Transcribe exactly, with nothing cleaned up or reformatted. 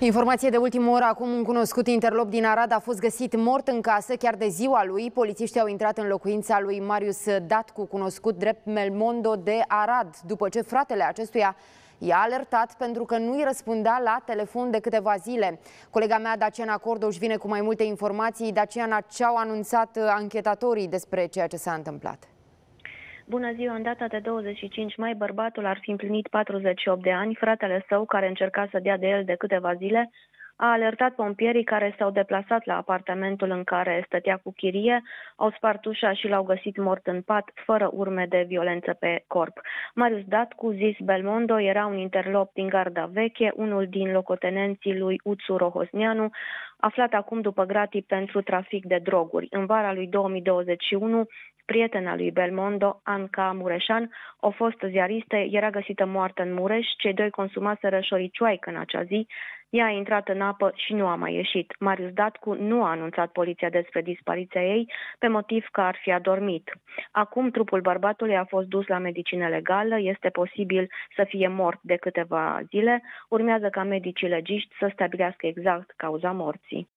Informație de ultimă oră, acum un cunoscut interlop din Arad a fost găsit mort în casă chiar de ziua lui. Polițiștii au intrat în locuința lui Marius Datcu, cunoscut drept Belmondo de Arad, după ce fratele acestuia i-a alertat pentru că nu îi răspundea la telefon de câteva zile. Colega mea, Daciana Cordou, își vine cu mai multe informații. Daciana, ce au anunțat anchetatorii despre ceea ce s-a întâmplat? Bună ziua! În data de douăzeci și cinci mai, bărbatul ar fi împlinit patruzeci și opt de ani. Fratele său, care încerca să dea de el de câteva zile, a alertat pompierii, care s-au deplasat la apartamentul în care stătea cu chirie, au spart ușa și l-au găsit mort în pat, fără urme de violență pe corp. Marius Datcu, zis Belmondo, era un interlop din Garda Veche, unul din locotenenții lui Uțu Rohosnianu, aflat acum după gratii pentru trafic de droguri. În vara lui două mii douăzeci și unu, prietena lui Belmondo, Anca Mureșan, o fostă ziaristă, era găsită moartă în Mureș. Cei doi consumaseră șoricioaică în acea zi. Ea a intrat în apă și nu a mai ieșit. Marius Datcu nu a anunțat poliția despre dispariția ei, pe motiv că ar fi adormit. Acum trupul bărbatului a fost dus la medicină legală, este posibil să fie mort de câteva zile. Urmează ca medicii legiști să stabilească exact cauza morții.